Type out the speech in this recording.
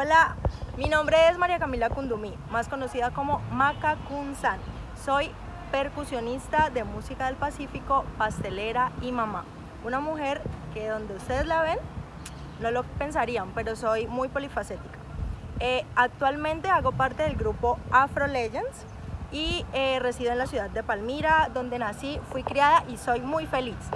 Hola, mi nombre es María Camila Cundumí, más conocida como Maca Kunsan. Soy percusionista de música del Pacífico, pastelera y mamá. Una mujer que donde ustedes la ven no lo pensarían, pero soy muy polifacética. Actualmente hago parte del grupo Afro Legends y resido en la ciudad de Palmira, donde nací, fui criada y soy muy feliz.